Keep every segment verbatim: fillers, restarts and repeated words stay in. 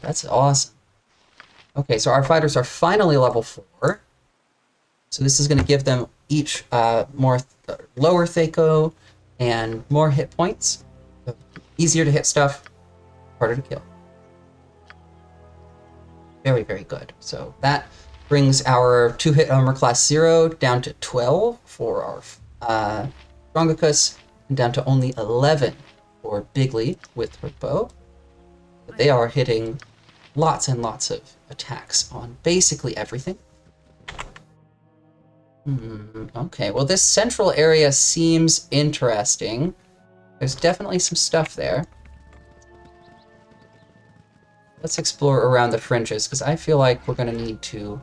That's awesome. Okay, so our fighters are finally level four. So this is going to give them each uh, more th lower Thaco and more hit points. So easier to hit stuff, harder to kill. Very, very good. So that brings our two-hit armor class zero down to twelve for our uh, Strongicus, and down to only eleven for Bigly with her bow. But they are hitting lots and lots of attacks on basically everything. Hmm, okay, well this central area seems interesting. There's definitely some stuff there. Let's explore around the fringes, because I feel like we're going to need to...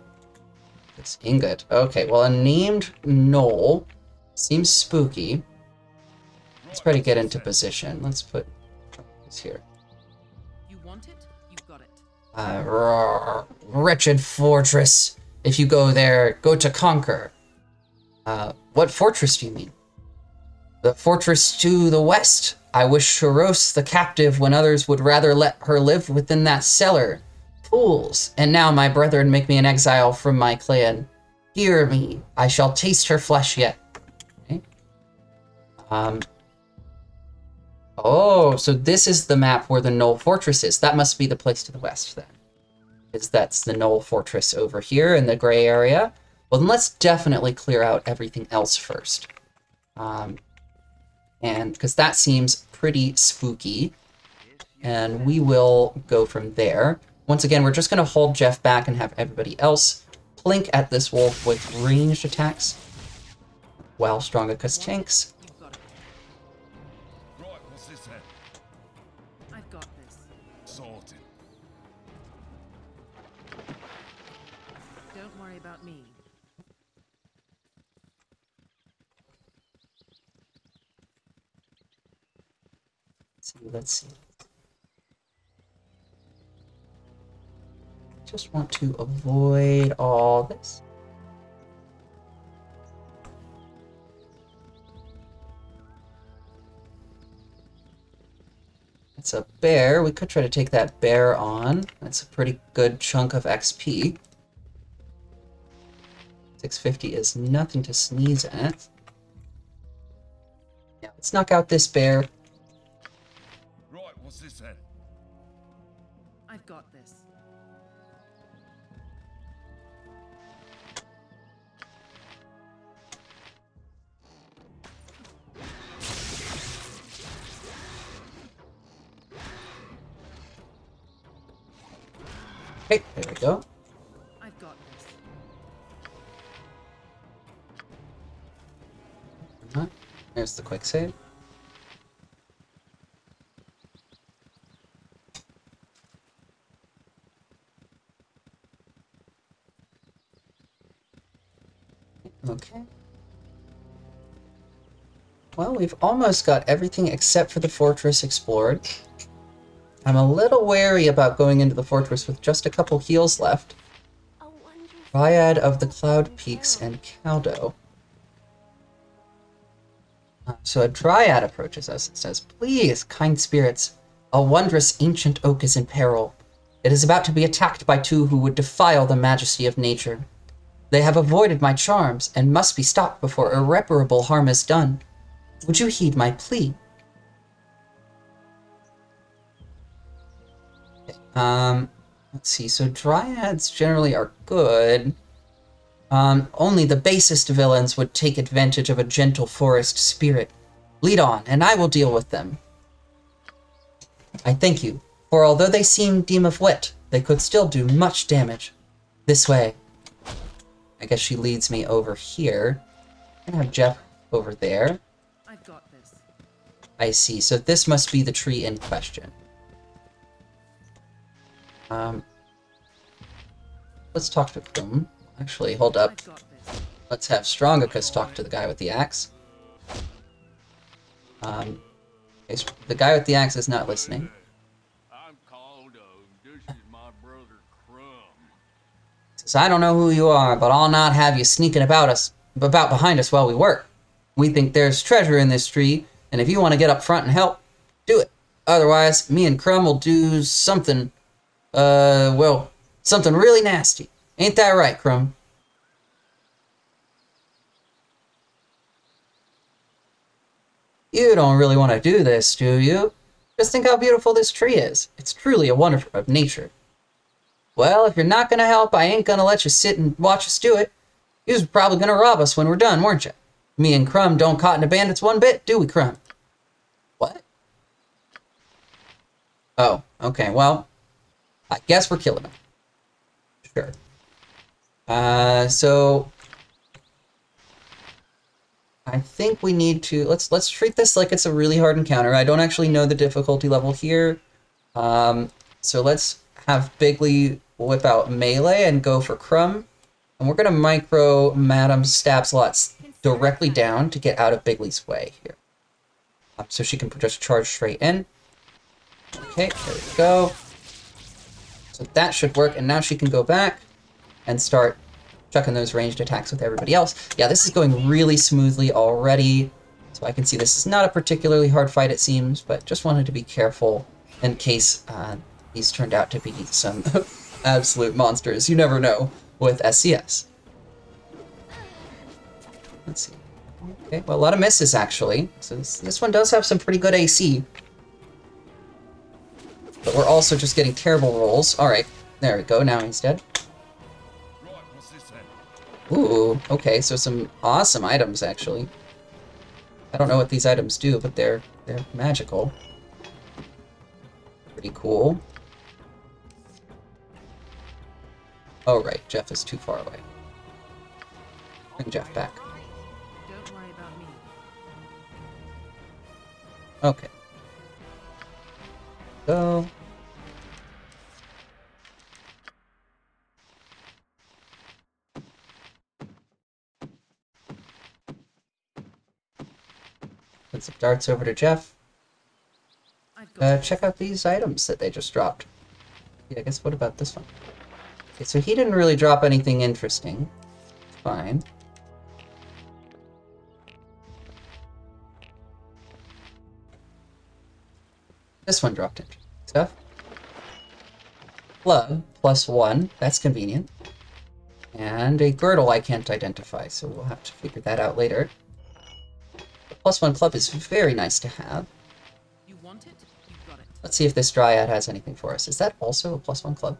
It's ingot. Okay, well, a named Gnoll seems spooky. Let's try to get into position. Let's put this here. You want it? You've got it. Uh, rawr, wretched fortress. If you go there, go to conquer. Uh, what fortress do you mean? The fortress to the west. I wish to roast the captive when others would rather let her live within that cellar. Fools! And now, my brethren, make me an exile from my clan. Hear me. I shall taste her flesh yet. Okay. Um. Oh, so this is the map where the Gnoll Fortress is. That must be the place to the west, then. Because that's the Gnoll Fortress over here in the gray area. Well, then let's definitely clear out everything else first. Um... And because that seems pretty spooky, and we will go from there. Once again, we're just going to hold Jeff back and have everybody else plink at this wolf with ranged attacks while Strongicus tanks. Right, what's this head? I've got this. Sorted. Don't worry about me. Let's see. Just want to avoid all this. It's a bear. We could try to take that bear on. That's a pretty good chunk of X P. six fifty is nothing to sneeze at. Yeah, let's knock out this bear. What's this then? I've got this. Hey, there we go. I've got this. There's the quick save. Okay. Well, we've almost got everything except for the fortress explored. I'm a little wary about going into the fortress with just a couple heals left. Dryad of the Cloud Peaks and Caldo. So a dryad approaches us and says, "Please, kind spirits, a wondrous ancient oak is in peril. It is about to be attacked by two who would defile the majesty of nature. They have avoided my charms, and must be stopped before irreparable harm is done. Would you heed my plea?" Okay. Um, let's see, so dryads generally are good. Um, only the basest villains would take advantage of a gentle forest spirit. Lead on, and I will deal with them. I thank you, for although they seem dim of wit, they could still do much damage. This way. I guess she leads me over here. I'm gonna have Jeff over there. I've got this. I see. So this must be the tree in question. Um, let's talk to them. Actually, hold up. Let's have Strongicus talk to the guy with the axe. Um, the guy with the axe is not listening. I'm Caldo. This is my brother Crumb. I don't know who you are, but I'll not have you sneaking about us, about behind us while we work. We think there's treasure in this tree, and if you want to get up front and help, do it. Otherwise, me and Crumb will do something, Uh, well, something really nasty. Ain't that right, Crumb? You don't really want to do this, do you? Just think how beautiful this tree is. It's truly a wonder of nature. Well, if you're not going to help, I ain't going to let you sit and watch us do it. You was probably going to rob us when we're done, weren't you? Me and Crumb don't cotton to bandits one bit, do we, Crumb? What? Oh, okay, well, I guess we're killing him. Sure. Uh, so... I think we need to... Let's let's treat this like it's a really hard encounter. I don't actually know the difficulty level here. Um, so let's have Bigly whip out melee and go for Crumb. And we're going to micro Madam Stab Slots directly down to get out of Bigly's way here. Um, so she can just charge straight in. Okay, there we go. So that should work. And now she can go back and start... chucking those ranged attacks with everybody else. Yeah, this is going really smoothly already, so I can see this is not a particularly hard fight, it seems, but just wanted to be careful in case uh, these turned out to be some absolute monsters. You never know with S C S. Let's see. Okay, well, a lot of misses, actually. So this, this one does have some pretty good A C. But we're also just getting terrible rolls. All right, there we go. Now he's dead. Ooh, okay, so some awesome items, actually. I don't know what these items do, but they're they're magical. Pretty cool. Oh, right, Jeff is too far away. Bring Jeff back. Don't worry about me. Okay. So... some darts over to Jeff. Uh, check out these items that they just dropped. Yeah, I guess what about this one? Okay, so he didn't really drop anything interesting. Fine. This one dropped interesting stuff. Club, plus one. That's convenient. And a girdle I can't identify, so we'll have to figure that out later. Plus one club is very nice to have. You want it? You got it. Let's see if this Dryad has anything for us. Is that also a plus one club?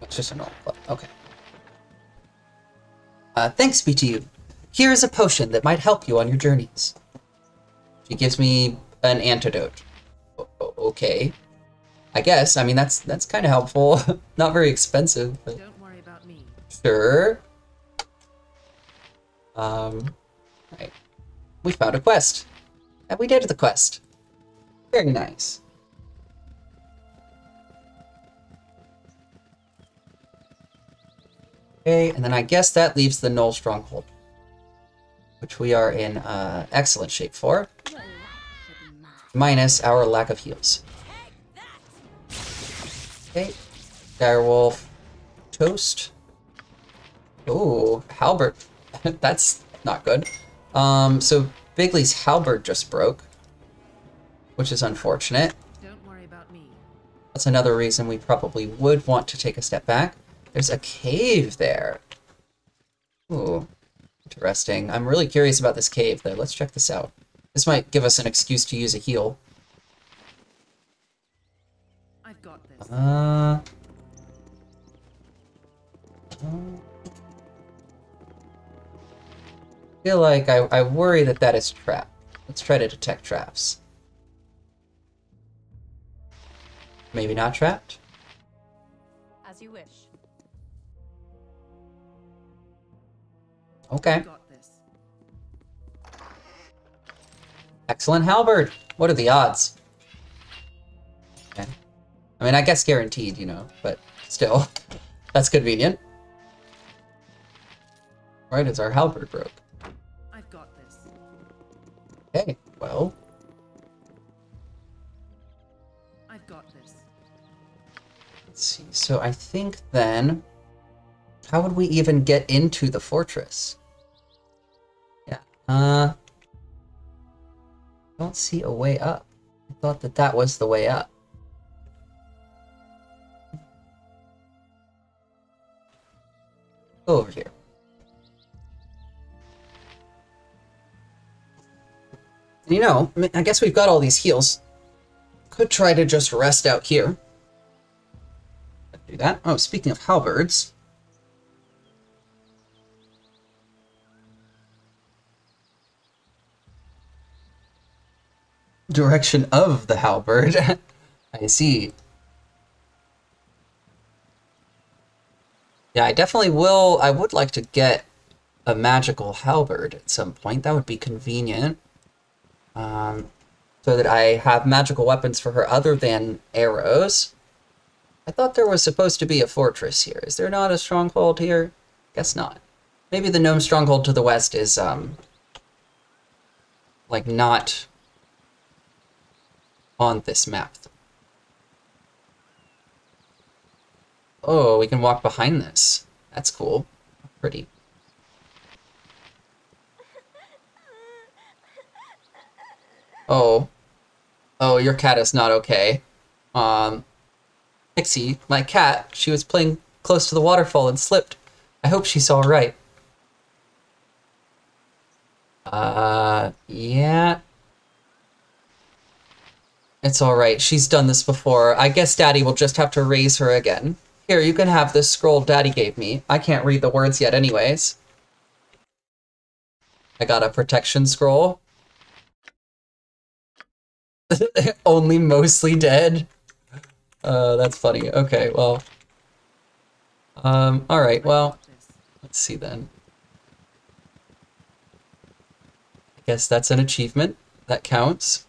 It's just a normal club. Okay. Uh, thanks be to you. Here is a potion that might help you on your journeys. She gives me an antidote. O okay. I guess. I mean, that's that's kind of helpful. Not very expensive. But... Don't worry about me. Sure. Um. All right. We found a quest. And we did the quest. Very nice. Okay, and then I guess that leaves the Gnoll Stronghold, which we are in uh, excellent shape for. Minus our lack of heals. Okay. Direwolf. Toast. Ooh, halberd. That's not good. Um, so Bigly's halberd just broke, which is unfortunate. Don't worry about me. That's another reason we probably would want to take a step back. There's a cave there. Ooh, interesting. I'm really curious about this cave, though. Let's check this out. This might give us an excuse to use a heal. I've got this. Uh... um... I feel like I, I worry that that is trap. Let's try to detect traps. Maybe not trapped? As you wish. Okay. Got this. Excellent halberd. What are the odds? Okay. I mean, I guess guaranteed, you know, but still. That's convenient. Alright, it's our halberd broke. Okay, well. I've got this. Let's see. So I think then, how would we even get into the fortress? Yeah. Uh. Don't see a way up. I thought that that was the way up. Go over here. You know, I guess we've got all these heals. Could try to just rest out here. Let's do that. Oh, speaking of halberds. Direction of the halberd. I see. Yeah, I definitely will. I would like to get a magical halberd at some point. That would be convenient. Um, so that I have magical weapons for her other than arrows. I thought there was supposed to be a fortress here. Is there not a stronghold here? Guess not. Maybe the gnome stronghold to the west is, um, like, not on this map. Oh, we can walk behind this. That's cool. Pretty. Oh. Oh, your cat is not okay. Um, Pixie, my cat, she was playing close to the waterfall and slipped. I hope she's alright. Uh, yeah. It's alright. She's done this before. I guess Daddy will just have to raise her again. Here, you can have this scroll Daddy gave me. I can't read the words yet anyways. I got a protection scroll. Only mostly dead. Uh, that's funny. Okay, well. Um, alright, well. Let's see then. I guess that's an achievement. That counts.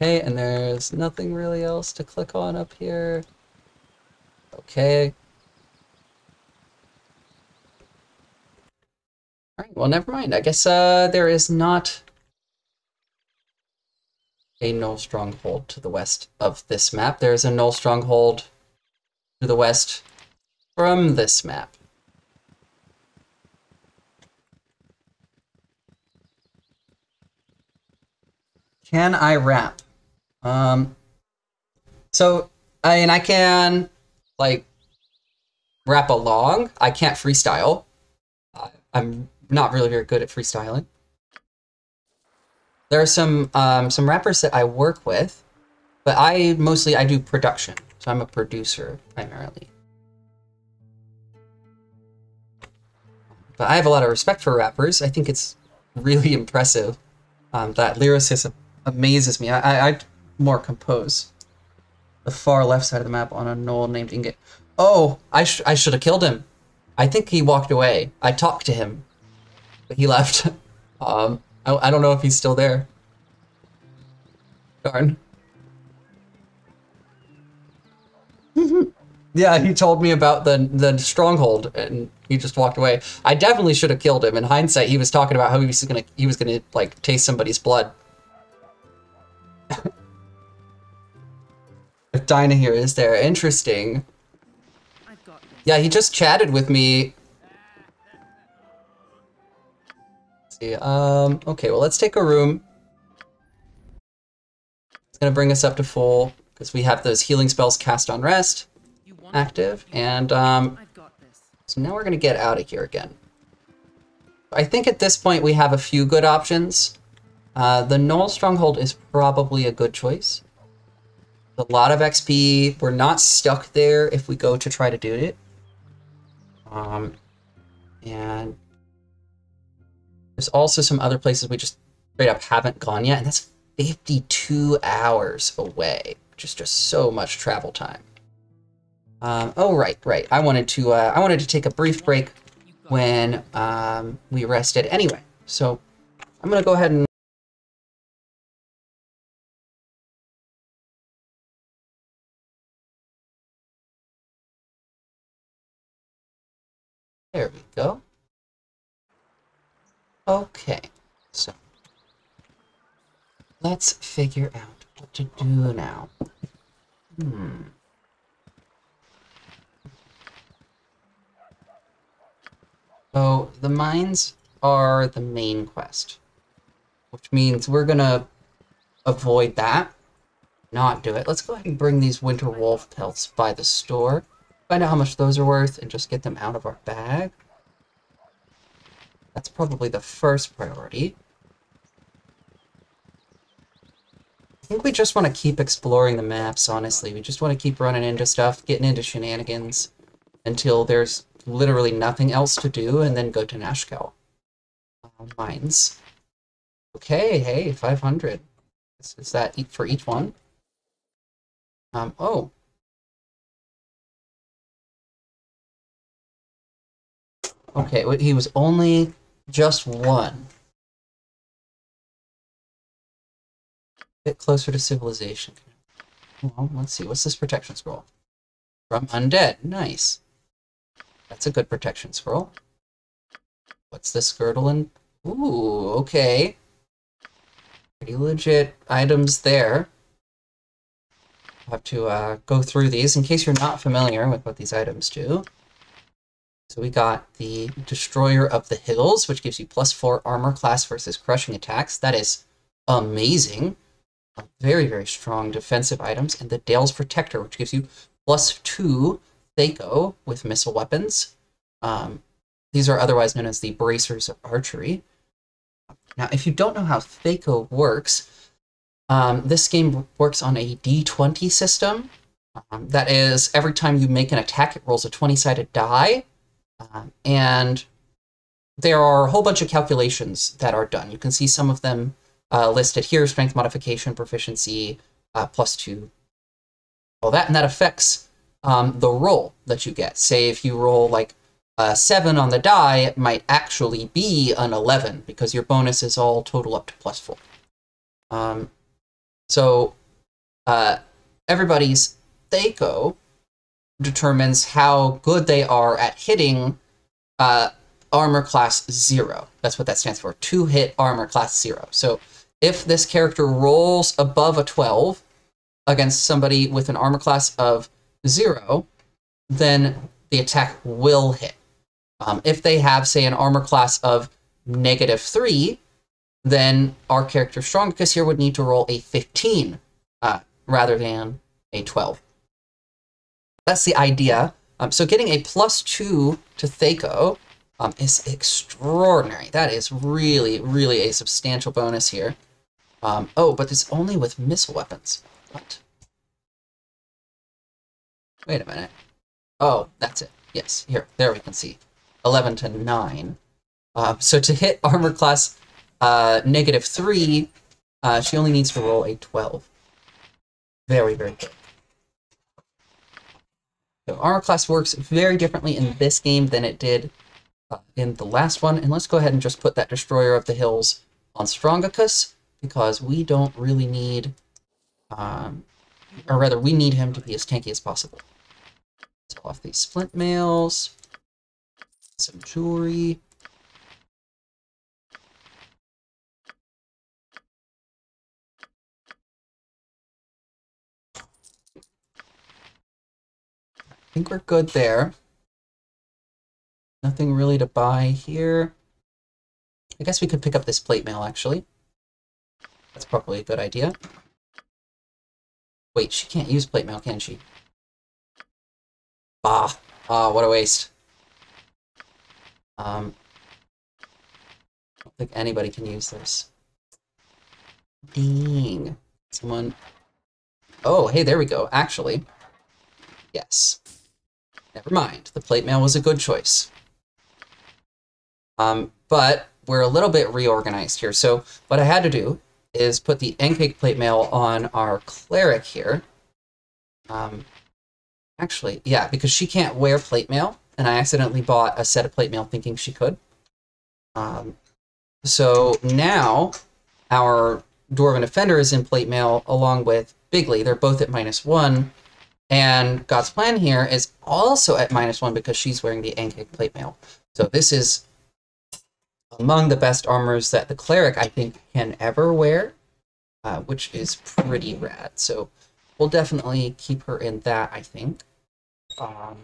Okay, and there's nothing really else to click on up here. Okay. Alright, well, never mind. I guess uh, there is not a Gnoll stronghold to the west of this map. There is a Gnoll stronghold to the west from this map. Can I wrap? Um, so, I mean, I can, like, rap along. I can't freestyle. Uh, I'm not really very good at freestyling. There are some, um, some rappers that I work with, but I mostly, I do production. So I'm a producer, primarily. But I have a lot of respect for rappers. I think it's really impressive, um, that lyricism amazes me. I, I, I more compose. The far left side of the map on a Gnoll named Inget. Oh, I, sh I should have killed him. I think he walked away. I talked to him, but he left. um, I, I don't know if he's still there. Darn. Yeah, he told me about the, the stronghold and he just walked away. I definitely should have killed him. In hindsight, he was talking about how he was gonna, he was gonna like taste somebody's blood. If Dinah here is there, interesting. Yeah, he just chatted with me. Let's see, um, okay, well, let's take a room. It's gonna bring us up to full because we have those healing spells cast on rest active, and um, so now we're gonna get out of here again. I think at this point we have a few good options. Uh, the Gnoll stronghold is probably a good choice. A lot of X P. We're not stuck there if we go to try to do it. Um, and there's also some other places we just straight up haven't gone yet, and that's fifty-two hours away, which is just so much travel time. Um, oh right, right. I wanted to. Uh, I wanted to take a brief break when um, we rested. Anyway, so I'm gonna go ahead and. There we go. Okay, so let's figure out what to do now. Hmm. So the mines are the main quest, which means we're gonna avoid that not do it. Let's go ahead and bring these winter wolf pelts by the store, find out how much those are worth, and just get them out of our bag. That's probably the first priority. I think we just want to keep exploring the maps, honestly. We just want to keep running into stuff, getting into shenanigans, until there's literally nothing else to do, and then go to Nashkel. Uh, mines. Okay, hey, five hundred. Is, is that each for each one? Um, oh. Okay, he was only just one. Bit closer to civilization. Well, let's see, what's this protection scroll? From undead, nice. That's a good protection scroll. What's this girdle and... Ooh, okay. Pretty legit items there. I'll have to uh, go through these in case you're not familiar with what these items do. So we got the Destroyer of the Hills, which gives you plus four armor class versus crushing attacks. That is amazing. Very, very strong defensive items. And the Dale's Protector, which gives you plus two Thaco with missile weapons. Um, these are otherwise known as the Bracers of Archery. Now, if you don't know how Thaco works, um, this game works on a D twenty system. Um, that is, every time you make an attack, it rolls a twenty-sided die. Um, and there are a whole bunch of calculations that are done. You can see some of them uh, listed here, strength modification, proficiency, uh, plus two, all that, and that affects um, the roll that you get. Say if you roll like a seven on the die, it might actually be an eleven because your bonus is all total up to plus four. Um, so uh, everybody's Thaco determines how good they are at hitting uh, armor class zero. That's what that stands for, to hit armor class zero. So if this character rolls above a twelve against somebody with an armor class of zero, then the attack will hit. Um, if they have, say, an armor class of negative three, then our character Strongicus here would need to roll a fifteen uh, rather than a twelve. That's the idea. Um, so getting a plus two to Thaco um, is extraordinary. That is really, really a substantial bonus here. Um, oh, but it's only with missile weapons. What? Wait a minute. Oh, that's it. Yes, here, there we can see. eleven to nine. Uh, so to hit armor class uh, negative three, uh, she only needs to roll a twelve. Very, very good. So armor class works very differently in this game than it did uh, in the last one. And let's go ahead and just put that Destroyer of the Hills on Strongicus, because we don't really need, um, or rather we need him to be as tanky as possible. So off these splint mails, some jewelry. I think we're good there. Nothing really to buy here. I guess we could pick up this plate mail, actually. That's probably a good idea. Wait, she can't use plate mail, can she? Bah. Ah, what a waste. Um, I don't think anybody can use this. Dang. Someone... Oh, hey, there we go, actually. Yes. Never mind, the plate mail was a good choice. Um, but we're a little bit reorganized here. So what I had to do is put the Ankheg plate mail on our cleric here. Um, actually, yeah, because she can't wear plate mail, and I accidentally bought a set of plate mail thinking she could. Um, so now our Dwarven Defender is in plate mail along with Bigly. They're both at minus one. And God's plan here is also at minus one because she's wearing the Ankheg plate mail. So this is among the best armors that the cleric, I think, can ever wear, uh, which is pretty rad. So we'll definitely keep her in that, I think. Um,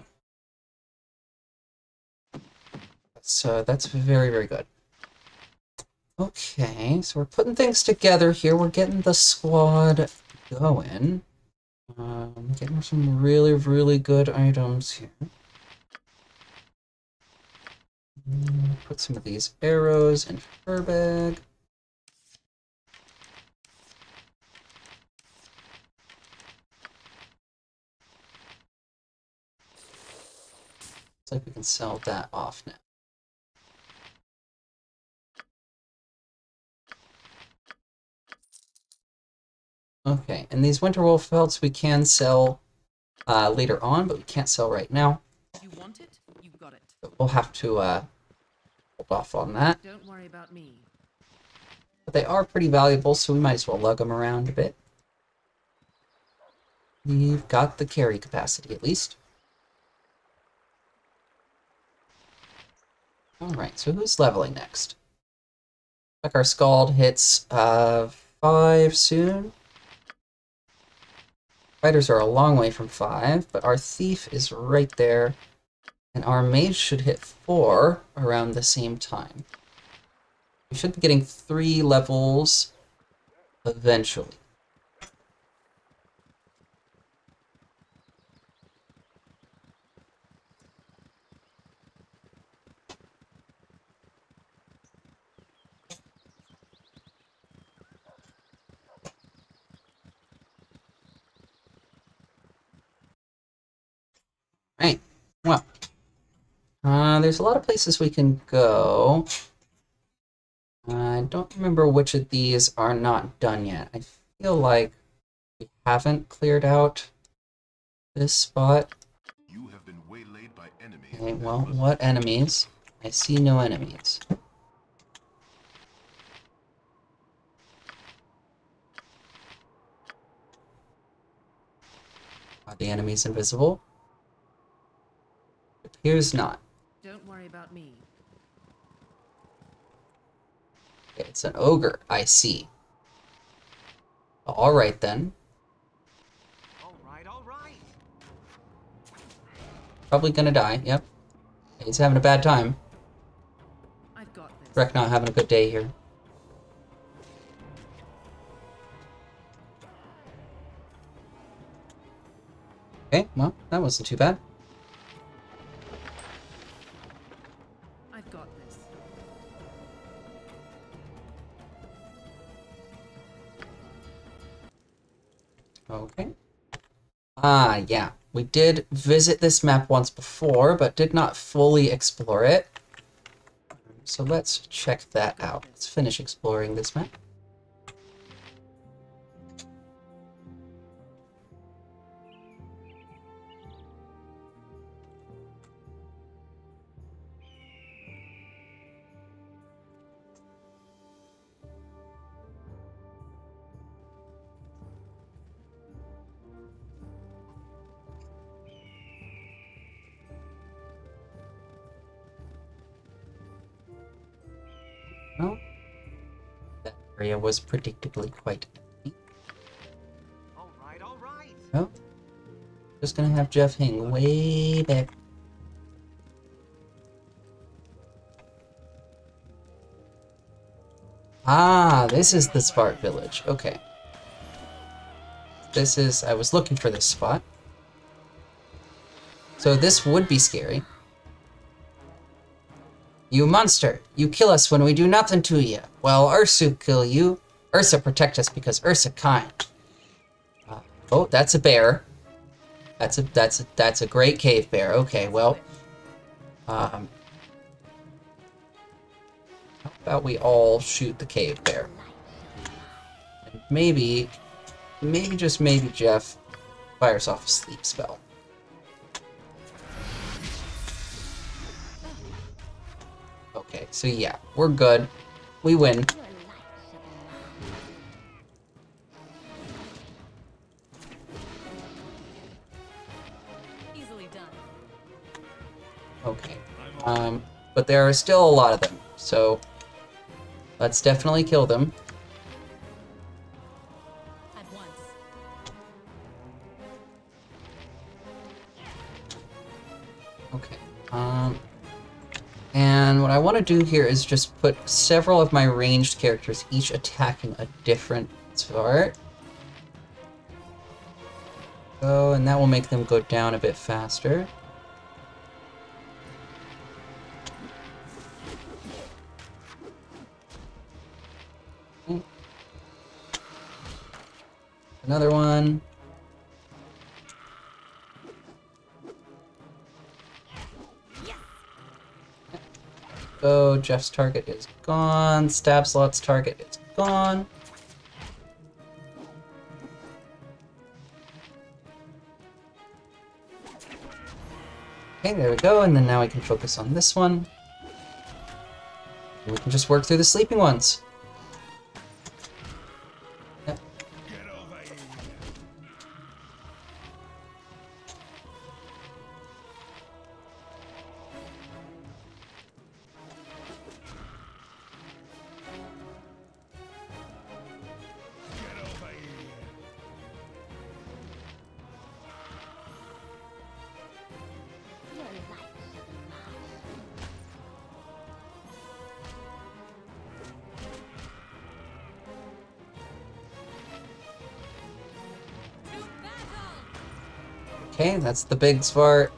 so that's very, very good. Okay, so we're putting things together here. We're getting the squad going. Um, getting some really, really good items here. Put some of these arrows in her bag. Looks like we can sell that off now. Okay, and these Winterwolf pelts we can sell uh, later on, but we can't sell right now. You want it? You've got it. But we'll have to uh, hold off on that. Don't worry about me. But they are pretty valuable, so we might as well lug them around a bit. We've got the carry capacity, at least. Alright, so who's leveling next? Like our Scald hits uh, five soon. Fighters are a long way from five, but our Thief is right there, and our Mage should hit four around the same time. We should be getting three levels eventually. Right, well, uh, there's a lot of places we can go. I don't remember which of these are not done yet. I feel like we haven't cleared out this spot. You have been waylaid by enemies. Okay, well, what enemies? I see no enemies. Are the enemies invisible? Here's not. Don't worry about me. Okay, it's an ogre, I see. All right then. All right, all right. Probably gonna die. Yep. He's having a bad time. I've got this. Breck not having a good day here. Okay, well, that wasn't too bad. Okay. Ah, yeah. We did visit this map once before, but did not fully explore it. So let's check that out. Let's finish exploring this map. Was predictably quite empty. All right, all right. Oh, just gonna have Jeff hang way back. Ah, this is the Xvart village. Okay. This is, I was looking for this spot. So this would be scary. You monster! You kill us when we do nothing to you. Well, Ursa kill you. Ursa protect us because Ursa kind. Uh, oh, that's a bear. That's a that's a that's a great cave bear. Okay, well, um, how about we all shoot the cave bear? And maybe, maybe just maybe Jeff fires off a sleep spell. Okay, so yeah, we're good. We win. Easily done. Okay. Um, but there are still a lot of them, so let's definitely kill them. At once. Okay. Um. And what I want to do here is just put several of my ranged characters each attacking a different Xvart. go, and that will make them go down a bit faster. Another one. So Jeff's target is gone. Stab Slot's target is gone. Okay, there we go, and then now we can focus on this one. We can just work through the sleeping ones. Okay, that's the big Xvart. A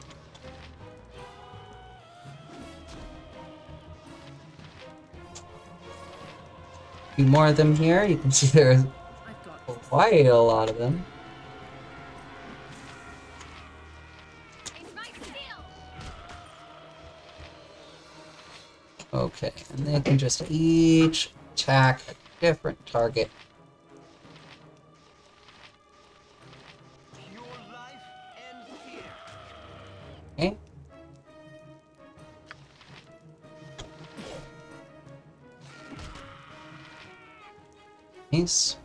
few more of them here. You can see there's quite a lot of them. Okay, and they can just each attack a different target. Nice.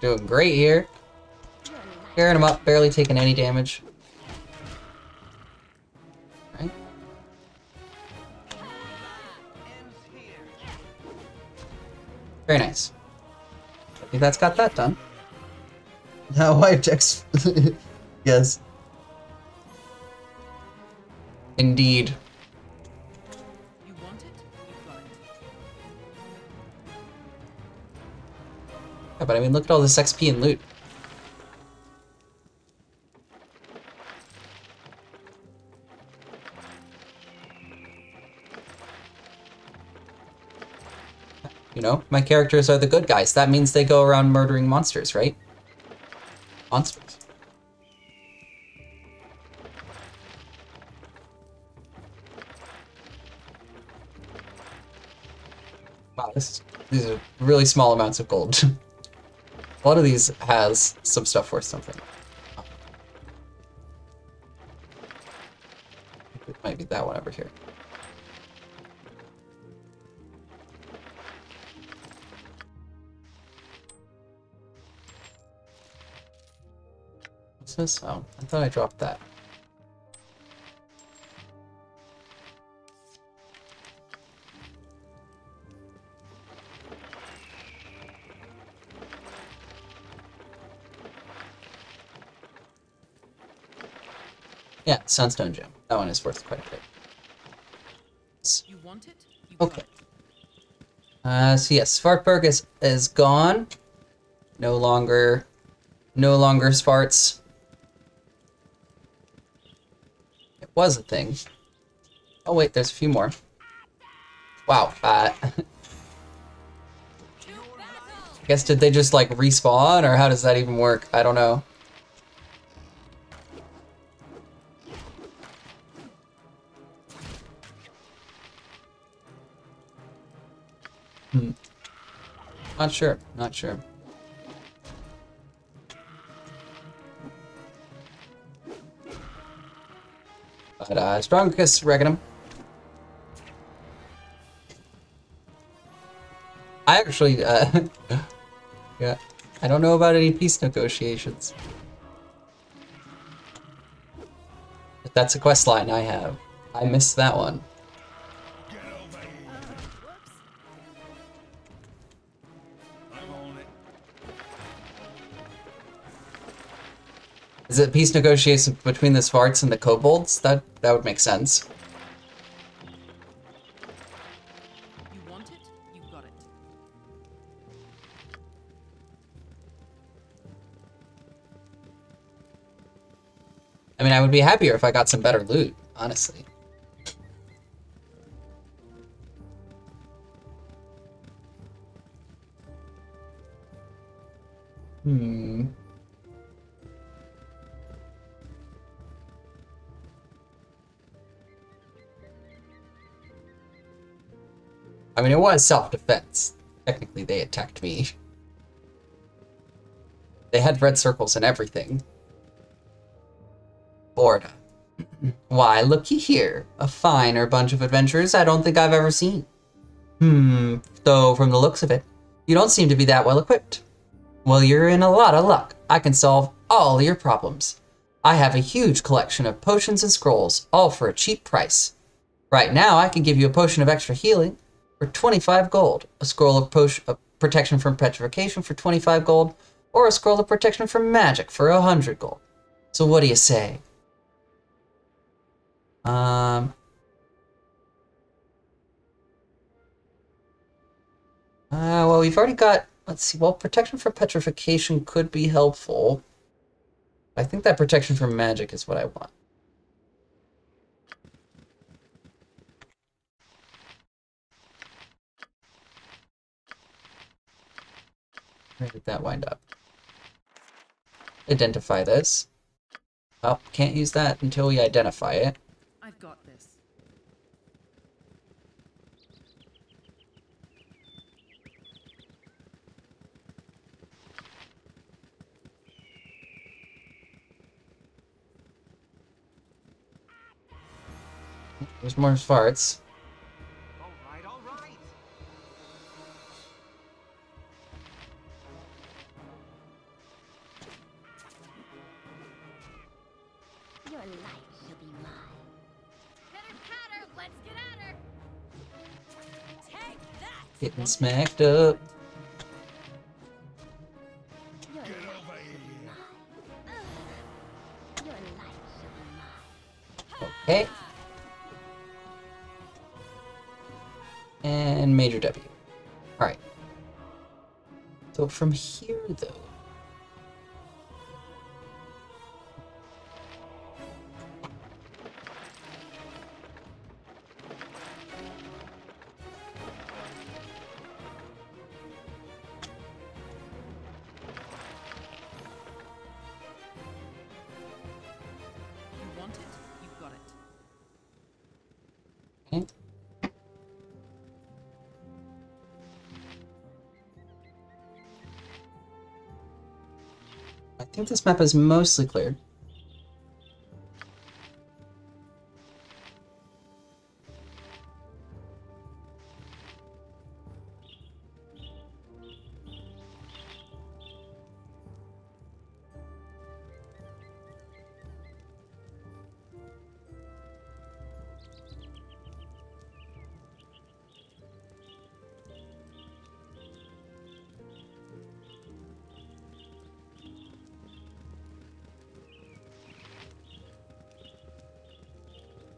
Doing great here. Tearing him up, barely taking any damage. Very nice. I think that's got that done. Now wipe checks. Yes. Indeed. You want it? You got it. Yeah, but I mean, look at all this X P and loot. You know, my characters are the good guys. That means they go around murdering monsters, right? Monsters. Wow, this is, these are really small amounts of gold. A lot of these has some stuff worth something. Oh. It might be that one over here. Oh, I thought I dropped that. Yeah, Sunstone Gem. That one is worth quite a bit. You want it? You okay. Uh, so yes, Svartburg is is gone. No longer, no longer Svarts. Was a thing. Oh wait, there's a few more. Wow. Uh, I guess did they just like respawn, or how does that even work? I don't know. Hmm. Not sure. Not sure. But, uh, Strongicus, wrecking him. I actually, uh, yeah, I don't know about any peace negotiations. But that's a quest line I have. I missed that one. Is it peace negotiation between the Xvarts and the kobolds? That that would make sense. You want it? You got it. I mean, I would be happier if I got some better loot, honestly. Hmm. I mean, it was self-defense. Technically, they attacked me. They had red circles and everything. Florida. Why, looky here. A finer bunch of adventurers I don't think I've ever seen. Hmm, though from the looks of it, you don't seem to be that well equipped. Well, you're in a lot of luck. I can solve all your problems. I have a huge collection of potions and scrolls, all for a cheap price. Right now, I can give you a potion of extra healing for twenty-five gold, a scroll of, of protection from petrification for twenty-five gold, or a scroll of protection from magic for one hundred gold. So what do you say? Um... Uh, well, we've already got... Let's see, well, protection for petrification could be helpful. I think that protection for magic is what I want. Where did that wind up? Identify this. Oh, can't use that until we identify it. I've got this. There's more Xvarts. Getting smacked up. Your life should be mine. Your life should be mine. Okay. And Major W. Alright. So from here, though. I think this map is mostly cleared.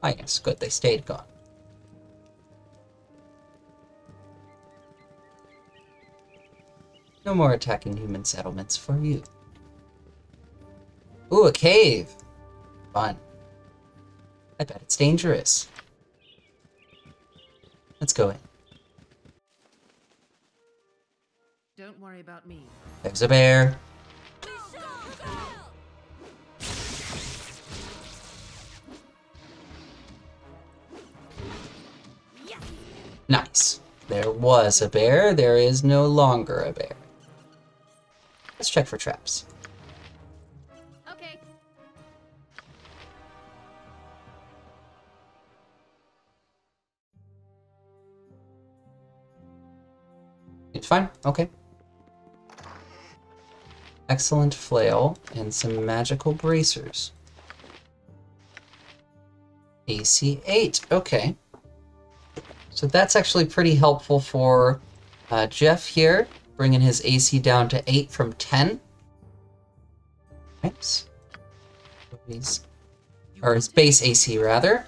Ah, yes, good, they stayed gone. No more attacking human settlements for you. Ooh, a cave! Fun. I bet it's dangerous. Let's go in. Don't worry about me. There's a bear. Nice. There was a bear. There is no longer a bear. Let's check for traps. Okay. It's fine. Okay. Excellent flail and some magical bracers. A C eight. Okay. So that's actually pretty helpful for uh, Jeff here, bringing his A C down to eight from ten. Nice. please. Or his base A C, rather.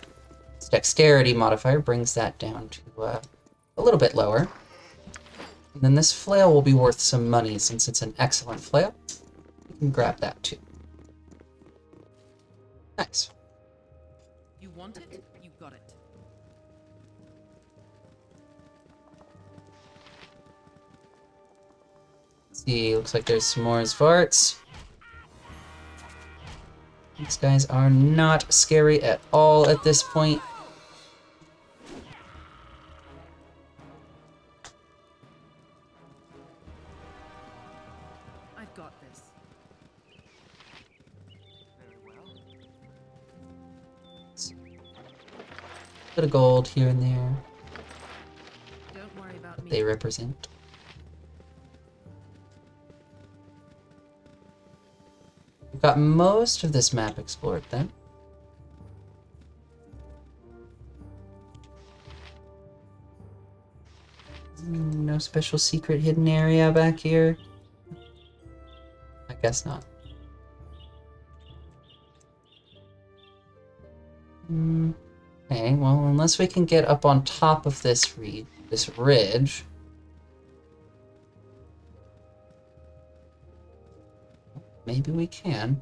His dexterity modifier brings that down to uh, a little bit lower. And then this flail will be worth some money, since it's an excellent flail. You can grab that too. Nice. You want it, you got it. Let's see, looks like there's some more Xvarts. These guys are not scary at all at this point. I've got this. Very well. Bit of gold here and there. Don't worry about me. They represent. We've got most of this map explored, then. No special secret hidden area back here? I guess not. Mm, okay, well, unless we can get up on top of this reed, this ridge... Maybe we can.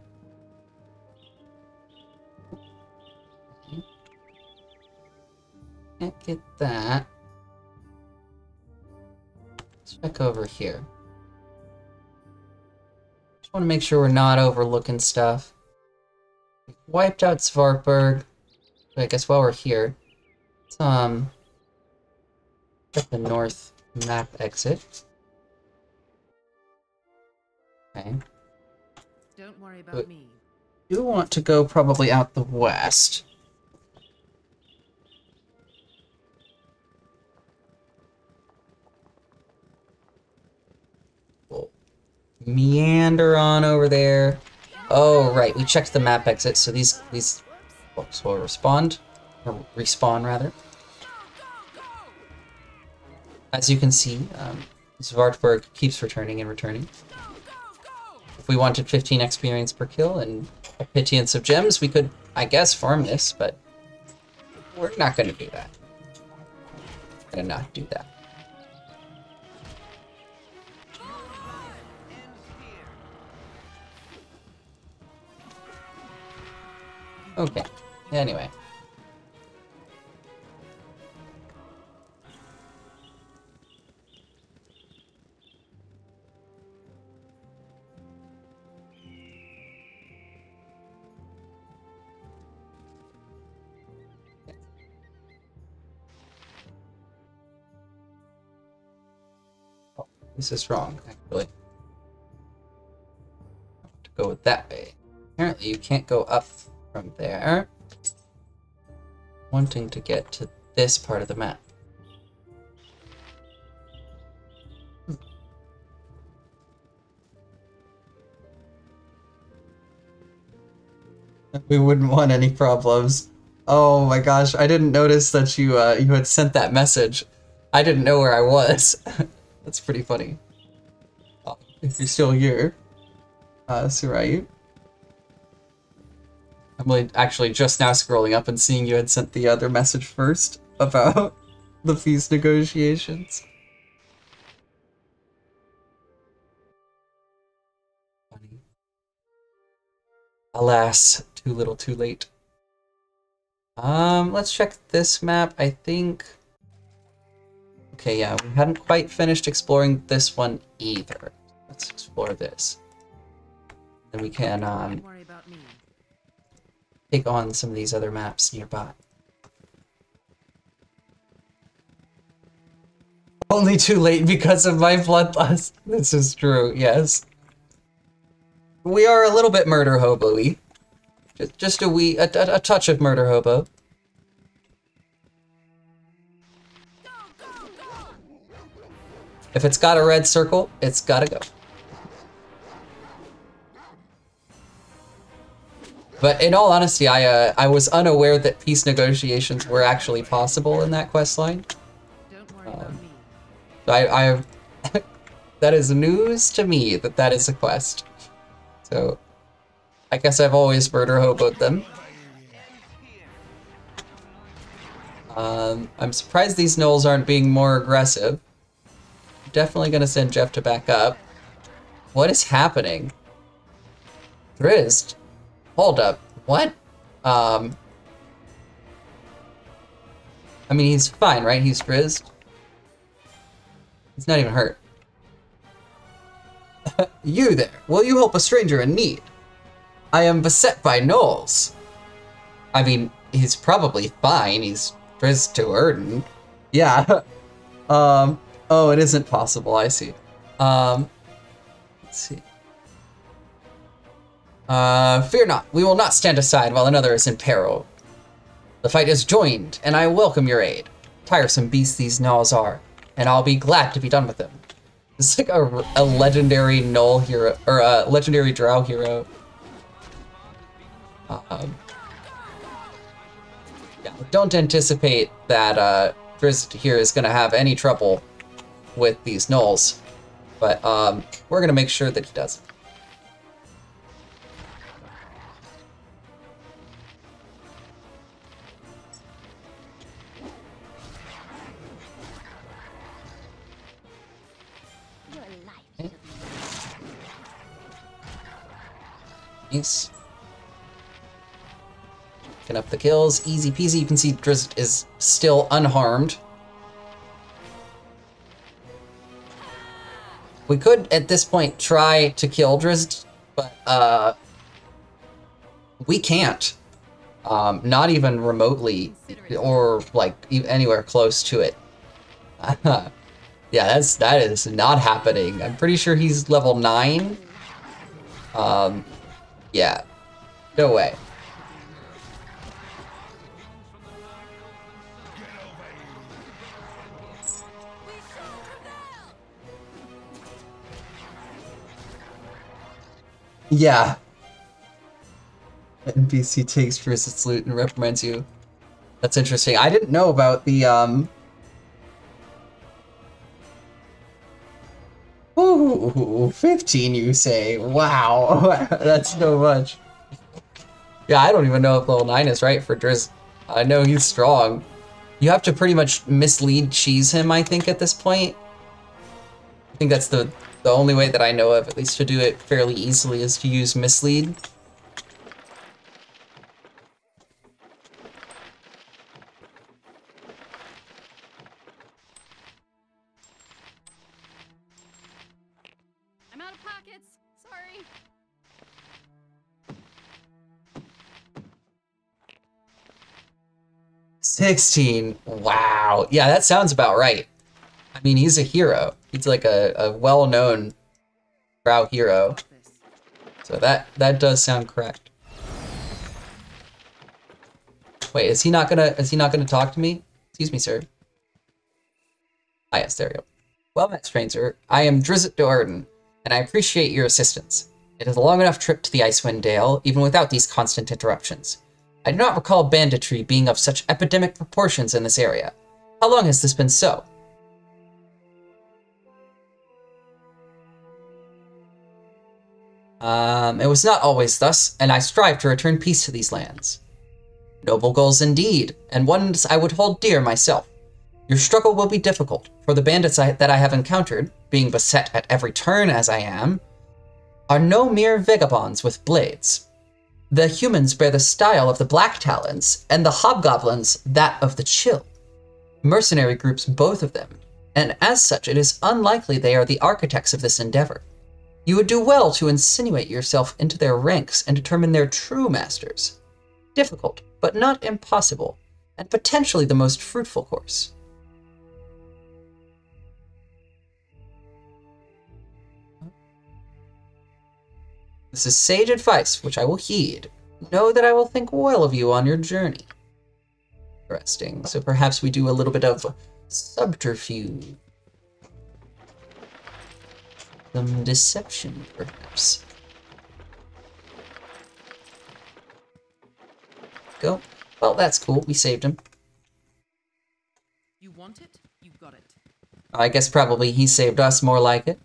Can't get that. Let's check over here. Just want to make sure we're not overlooking stuff. We've wiped out Svartburg. But I guess while we're here, let's um, check the north map exit. Okay. Don't worry about but me. You want to go probably out the west. We'll meander on over there. Oh right, we checked the map exit, so these these folks will respond, or respawn rather. As you can see, um, Svartburg keeps returning and returning. If we wanted fifteen experience per kill and a pittance of gems, we could, I guess, farm this, but we're not going to do that. We're going to not do that. Okay, anyway. This is wrong, actually. I have to go that way. Apparently you can't go up from there. Wanting to get to this part of the map. Hmm. We wouldn't want any problems. Oh my gosh, I didn't notice that you uh, you had sent that message. I didn't know where I was. That's pretty funny. Oh, if you're still here, uh, Surayu. I'm actually just now scrolling up and seeing you had sent the other message first about the fees negotiations. Funny. Alas, too little, too late. Um, let's check this map. I think. Okay, yeah, we hadn't quite finished exploring this one either. Let's explore this. Then we can um, take on some of these other maps nearby. Only too late because of my bloodlust. This is true, yes. We are a little bit murder hobo-y. Just, just a wee, a, a, a touch of murder hobo. If it's got a red circle, it's gotta go. But in all honesty, I uh, I was unaware that peace negotiations were actually possible in that questline. Um, I, I that is news to me that that is a quest. So I guess I've always murder hoboed them. Um, I'm surprised these gnolls aren't being more aggressive. Definitely gonna send Jeff to back up. What is happening? Drizzt? Hold up. What? Um... I mean, he's fine, right? He's Drizzt. He's not even hurt. You there. Will you help a stranger in need? I am beset by gnolls. I mean, he's probably fine. He's Drizzt Do'Urden. Yeah. um... Oh, it isn't possible. I see. Um, let's see. Uh, fear not. We will not stand aside while another is in peril. The fight is joined, and I welcome your aid. Tiresome beasts these gnolls are, and I'll be glad to be done with them. It's like a, a legendary gnoll hero, or a legendary drow hero. Um, yeah, don't anticipate that uh, Drizzt here is going to have any trouble with these gnolls, but um, we're gonna make sure that he doesn't. Okay. Nice. Picking up the kills, easy peasy. You can see Drizzt is still unharmed. We could, at this point, try to kill Drizzt, but, uh, we can't. Um, not even remotely, or, like, anywhere close to it. yeah, that's, that is not happening. I'm pretty sure he's level nine. Um, yeah. No way. Yeah. N P C takes Drizzt's loot and reprimands you. That's interesting. I didn't know about the, um... Ooh, fifteen you say. Wow. That's so much. Yeah, I don't even know if level nine is right for Drizzt. I know he's strong. You have to pretty much mislead cheese him, I think, at this point. I think that's the... The only way that I know of, at least to do it fairly easily, is to use mislead. I'm out of pockets. Sorry. sixteen. Wow. Yeah, that sounds about right. I mean, he's a hero. He's like a, a well-known drow hero. So that, that does sound correct. Wait, is he not gonna, is he not gonna talk to me? Excuse me, sir. Ah, yes, there we go. Well met, stranger. I am Drizzt Do'Urden, and I appreciate your assistance. It is a long enough trip to the Icewind Dale, even without these constant interruptions. I do not recall banditry being of such epidemic proportions in this area. How long has this been so? Um, it was not always thus, and I strive to return peace to these lands. Noble goals indeed, and ones I would hold dear myself. Your struggle will be difficult, for the bandits I, that I have encountered, being beset at every turn as I am, are no mere vagabonds with blades. The humans bear the style of the Black Talons, and the hobgoblins that of the Chill. Mercenary groups both of them, and as such it is unlikely they are the architects of this endeavor. You would do well to insinuate yourself into their ranks and determine their true masters. Difficult, but not impossible, and potentially the most fruitful course. This is sage advice, which I will heed. Know that I will think well of you on your journey. Interesting. So perhaps we do a little bit of subterfuge. Some deception, perhaps. Go. Well, that's cool. We saved him. You want it? You got it. I guess probably he saved us, more like it.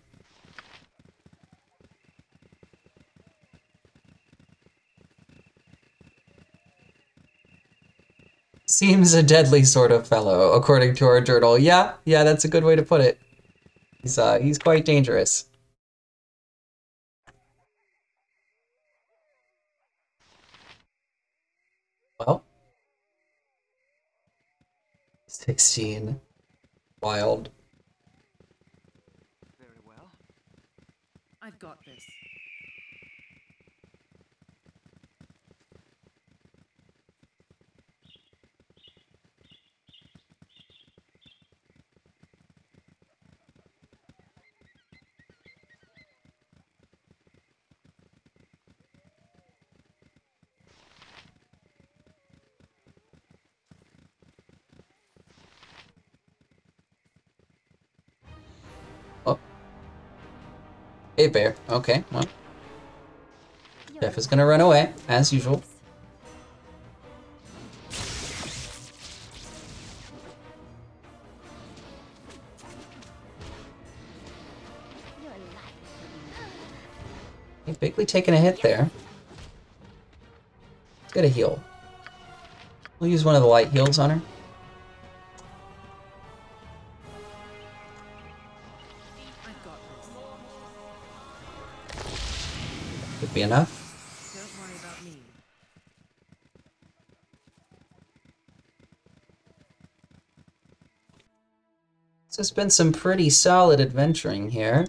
Seems a deadly sort of fellow, according to our journal. Yeah, yeah, that's a good way to put it. He's, uh, he's quite dangerous. Well. sixteen. Wild. Very well. I've got this. Hey bear. Okay, well. Jeff is gonna run away, as usual. Hey, Bigly taking a hit there. Let's get a heal. We'll use one of the light heals on her. Enough. Don't worry about me. So it's been some pretty solid adventuring here.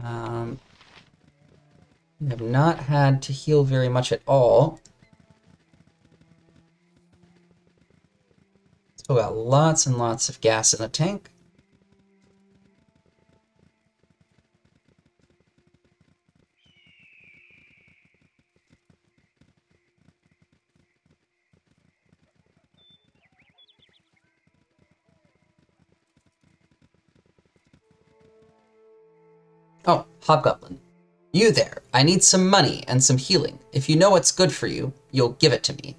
Um, I have not had to heal very much at all. Still got lots and lots of gas in the tank. Oh, Hobgoblin. You there. I need some money and some healing. If you know what's good for you, you'll give it to me.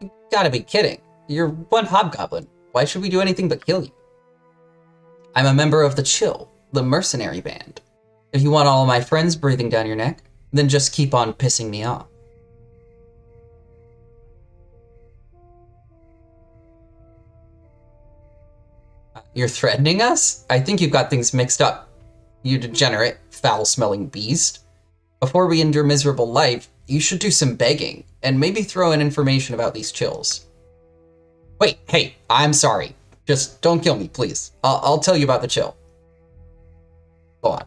You gotta be kidding. You're one Hobgoblin. Why should we do anything but kill you? I'm a member of the Chill, the mercenary band. If you want all of my friends breathing down your neck, then just keep on pissing me off. You're threatening us? I think you've got things mixed up, you degenerate, foul-smelling beast. Before we end your miserable life, you should do some begging, and maybe throw in information about these Chills. Wait, hey, I'm sorry. Just don't kill me, please. I'll, I'll tell you about the Chill. Go on.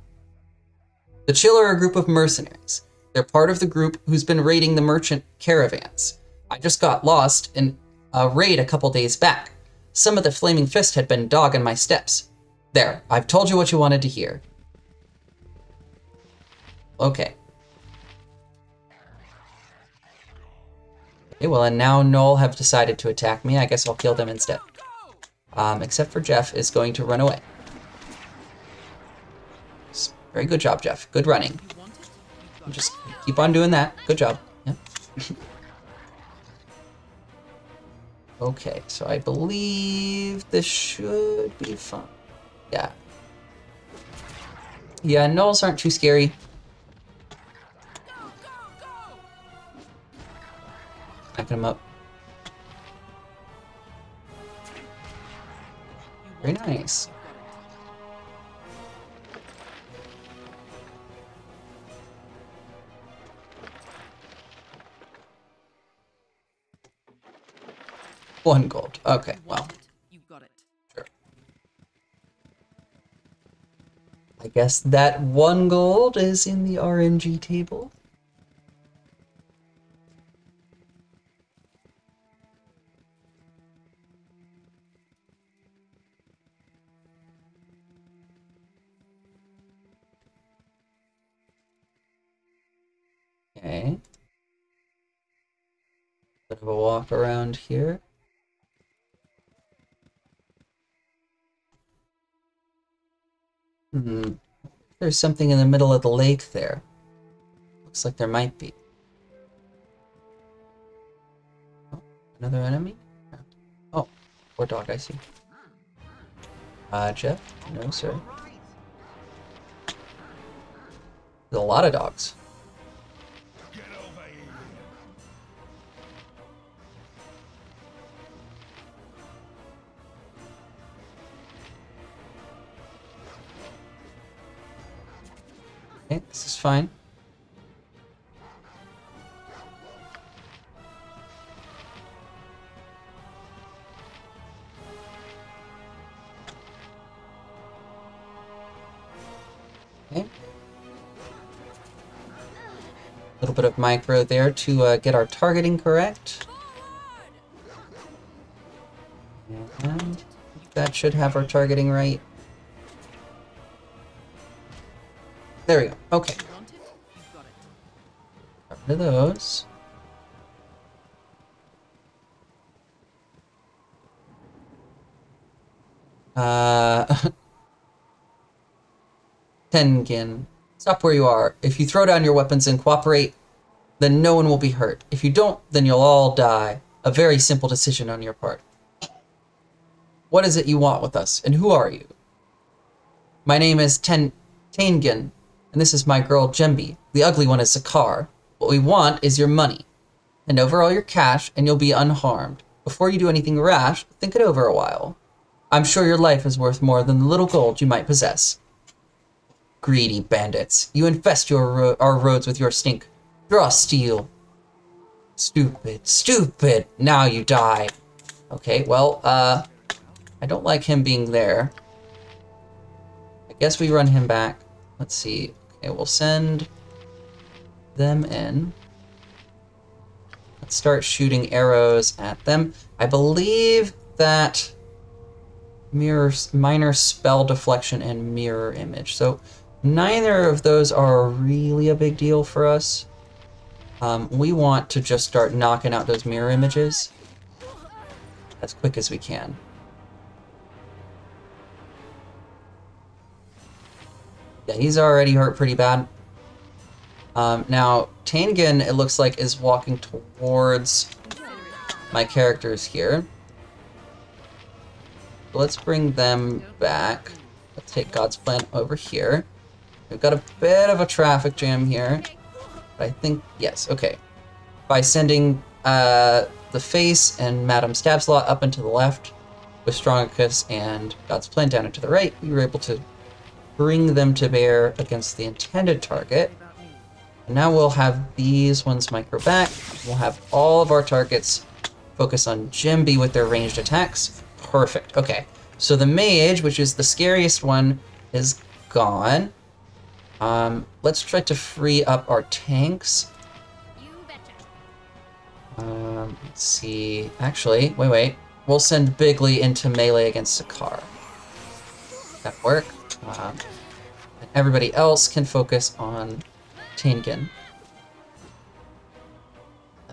The Chill are a group of mercenaries. They're part of the group who's been raiding the merchant caravans. I just got lost in a raid a couple days back. Some of the Flaming Fist had been dogging my steps. There, I've told you what you wanted to hear. Okay. Okay, well, and now Gnoll have decided to attack me. I guess I'll kill them instead. Um, except for Jeff is going to run away. Very good job, Jeff. Good running. Just keep on doing that. Good job. Yeah. Okay, so I believe this should be fun. Yeah. Yeah, Gnolls aren't too scary. Knocking them up. Very nice. One gold. Okay, well. You got it. Sure. I guess that one gold is in the R N G table. Okay. Bit of a walk around here. Hmm. There's something in the middle of the lake there. Looks like there might be. Oh, another enemy? Oh, poor dog, I see. Uh, Jeff? No, sir. There's a lot of dogs. Okay, this is fine. Okay. A little bit of micro there to uh, get our targeting correct. And that should have our targeting right. There we go. Okay. Got rid of those. Uh, Tengen, stop where you are. If you throw down your weapons and cooperate, then no one will be hurt. If you don't, then you'll all die. A very simple decision on your part. What is it you want with us, and who are you? My name is Ten Tengen. And this is my girl, Jemby. The ugly one is Zeekar. What we want is your money. Hand over all your cash, and you'll be unharmed. Before you do anything rash, think it over a while. I'm sure your life is worth more than the little gold you might possess. Greedy bandits. You infest your ro our roads with your stink. Draw steel. Stupid. Stupid! Now you die. Okay, well, uh... I don't like him being there. I guess we run him back. Let's see. Okay, we'll send them in. Let's start shooting arrows at them. I believe that mirror, minor spell deflection and mirror image. So neither of those are really a big deal for us. Um, we want to just start knocking out those mirror images as quick as we can. Yeah, he's already hurt pretty bad. Um, now, Tengen, it looks like, is walking towards my characters here. Let's bring them back. Let's take God's Plan over here. We've got a bit of a traffic jam here. But I think, yes, okay. By sending uh, the face and Madam Stab Slot up into the left, with Strongicus and God's Plan down into the right, we were able to bring them to bear against the intended target. And now we'll have these ones micro back. We'll have all of our targets focus on Jemby with their ranged attacks. Perfect. Okay. So the mage, which is the scariest one, is gone. Um, let's try to free up our tanks. Um, let's see. Actually, wait, wait. We'll send Bigly into melee against Zeekar. That work? Um, and everybody else can focus on Tengen.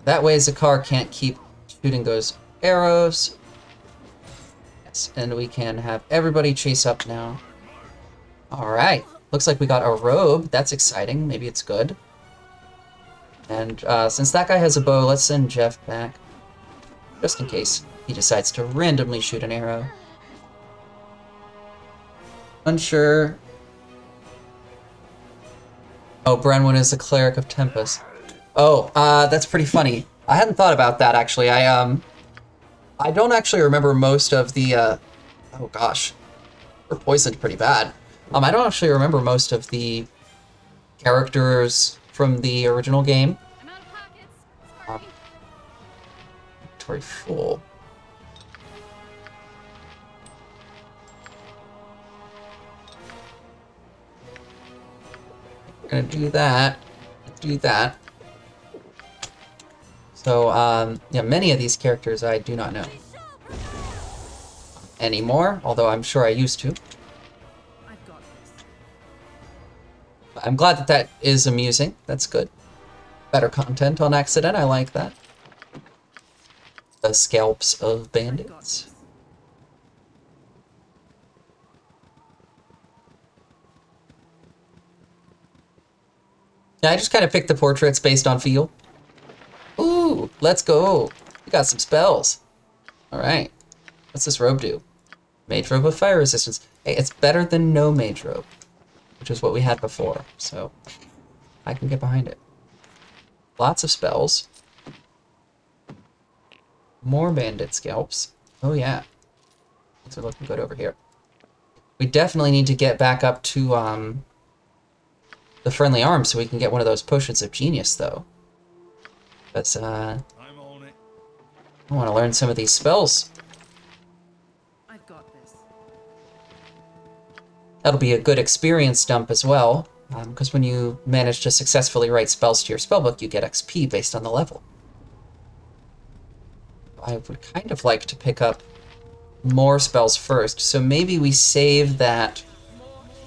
That way Zeekar can't keep shooting those arrows. Yes, and we can have everybody chase up now. Alright, looks like we got a robe. That's exciting. Maybe it's good. And uh, since that guy has a bow, let's send Jeff back. Just in case he decides to randomly shoot an arrow. Unsure. Oh, Branwen is the Cleric of Tempest. Oh, uh, that's pretty funny. I hadn't thought about that, actually. I, um... I don't actually remember most of the, uh... Oh, gosh. We're poisoned pretty bad. Um, I don't actually remember most of the characters from the original game. I'm out of pockets. Sorry. Um, inventory full. Gonna do that, do that. So, um, yeah, many of these characters I do not know anymore, although I'm sure I used to. But I'm glad that that is amusing. That's good. Better content on accident. I like that. The scalps of bandits. Yeah, I just kind of picked the portraits based on feel. Ooh, let's go. We got some spells. All right. What's this robe do? Mage robe with fire resistance. Hey, it's better than no mage robe, which is what we had before. So I can get behind it. Lots of spells. More bandit scalps. Oh, yeah. Things are looking good over here. We definitely need to get back up to... um. the Friendly Arm so we can get one of those Potions of Genius, though. But, uh... I'm on it. I want to learn some of these spells. I've got this. That'll be a good experience dump as well, because um, when you manage to successfully write spells to your spellbook, you get X P based on the level. I would kind of like to pick up more spells first, so maybe we save that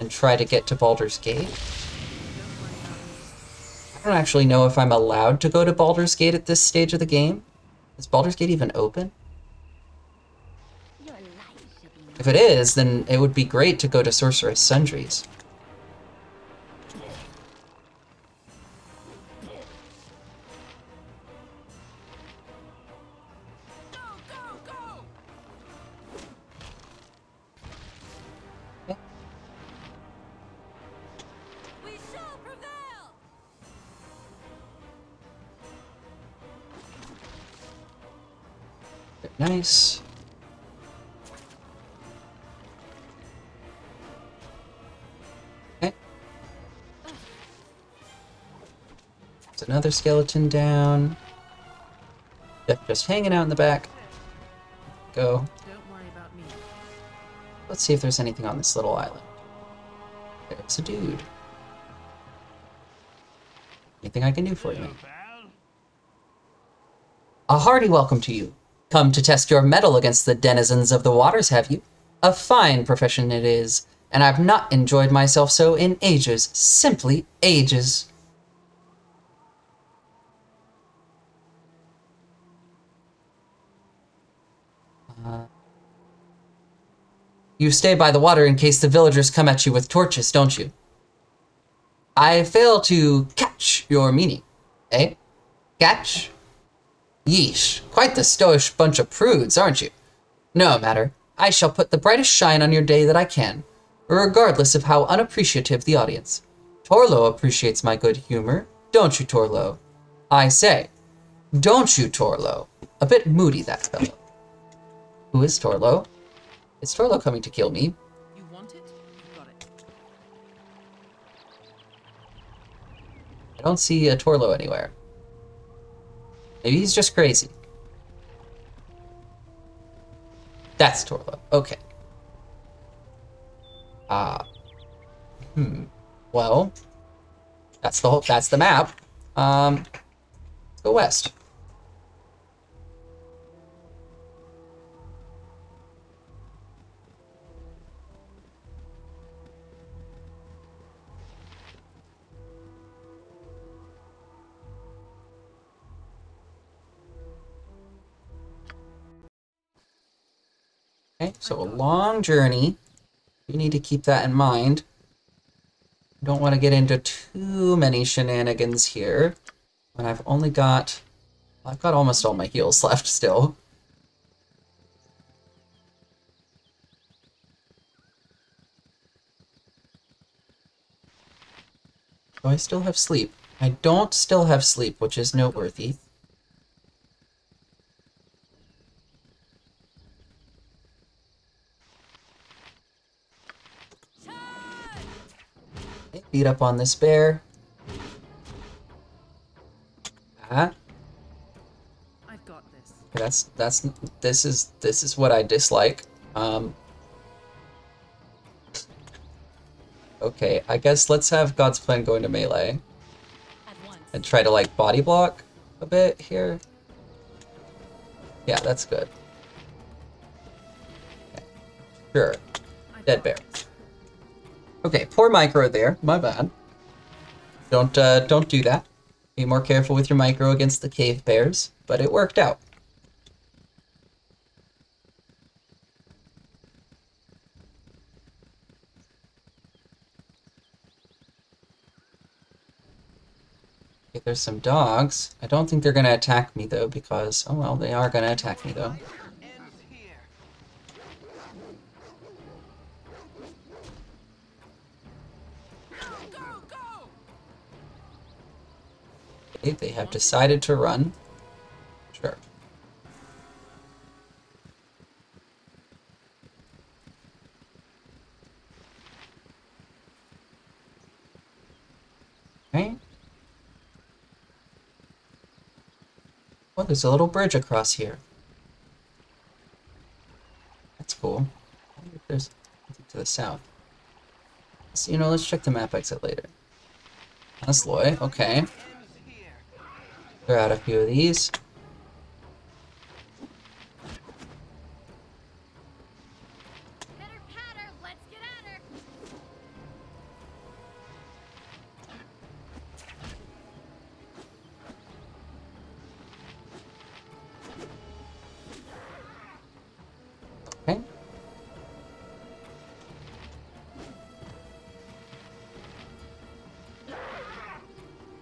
and try to get to Baldur's Gate. I don't actually know if I'm allowed to go to Baldur's Gate at this stage of the game. Is Baldur's Gate even open? If it is, then it would be great to go to Sorcerer's Sundries. Nice. Okay. There's another skeleton down. Jeff just hanging out in the back. Go. Don't worry about me. Let's see if there's anything on this little island. It's a dude. Anything I can do for you, mate? A hearty welcome to you. Come to test your mettle against the denizens of the waters, have you? A fine profession it is, and I've not enjoyed myself so in ages, simply ages. Uh, you stay by the water in case the villagers come at you with torches, don't you? I fail to catch your meaning, eh? Catch? Yeesh, quite the stoish bunch of prudes, aren't you? No matter, I shall put the brightest shine on your day that I can, regardless of how unappreciative the audience. Torlo appreciates my good humor, don't you, Torlo? I say, don't you, Torlo? A bit moody, that fellow. Who is Torlo? Is Torlo coming to kill me? You want it? You got it. I don't see a Torlo anywhere. Maybe he's just crazy. That's Torlo. Okay. Ah. Uh, hmm. Well, that's the whole, that's the map. Um, let's go west. So a long journey. You need to keep that in mind. Don't want to get into too many shenanigans here. When I've only got... I've got almost all my heals left still. Do I still have sleep? I don't still have sleep, which is noteworthy. Beat up on this bear. Ah. I've got this. That's that's this is this is what I dislike. Um Okay, I guess let's have God's Plan go into melee. At once. And try to like body block a bit here. Yeah, that's good. Okay. Sure. Dead bear. Okay, poor micro there. My bad. Don't uh, don't do that. Be more careful with your micro against the cave bears, but it worked out. Okay, there's some dogs. I don't think they're gonna attack me though, because oh well, they are gonna attack me though. They have decided to run. Sure. Well, there's a little bridge across here. That's cool. I wonder if there's anything to the south. So, you know, let's check the map exit later. Asloy, okay. They're out a few of these.